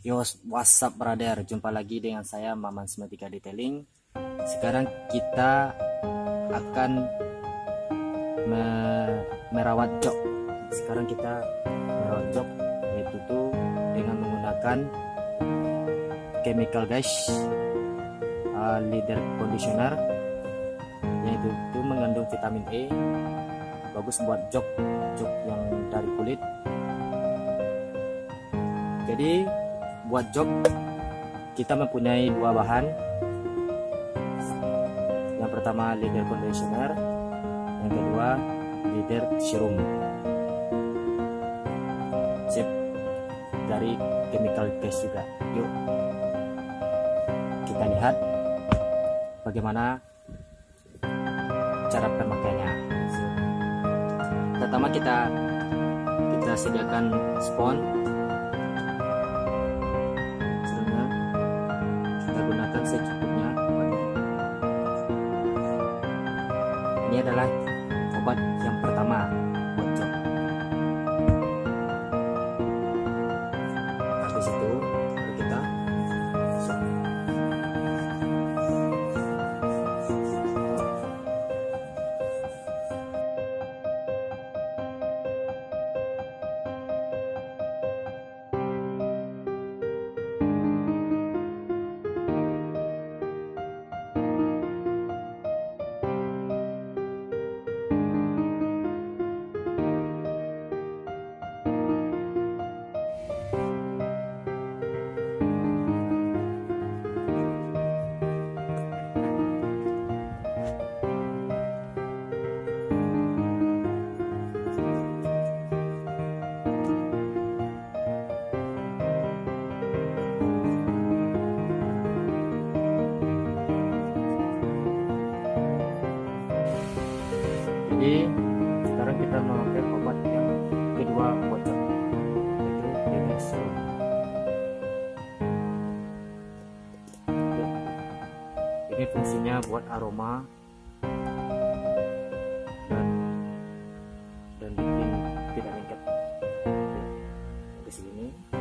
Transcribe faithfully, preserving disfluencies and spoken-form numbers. Yo, what's up brother? Jumpa lagi dengan saya Maman Sematika Detailing. Sekarang kita akan me merawat jok. Sekarang kita merawat jok yaitu tuh dengan menggunakan Chemical Guys uh, leather conditioner yaitu tuh mengandung vitamin E. Bagus buat jok jok yang dari kulit. Jadi buat jok kita mempunyai dua bahan. Yang pertama leather conditioner, yang kedua leather serum. Sip, dari Chemical Guys juga. Yuk kita lihat bagaimana cara pemakaiannya. Pertama kita kita sediakan spons. Kita gunakan secukupnya. Ini adalah obat yang pertama buat jok. Habis itu kita sok. Jadi sekarang kita memakai obat yang kedua buat jok, yaitu leather serum. Ini fungsinya buat aroma dan dan bikin tidak lengket. Oke, di sini.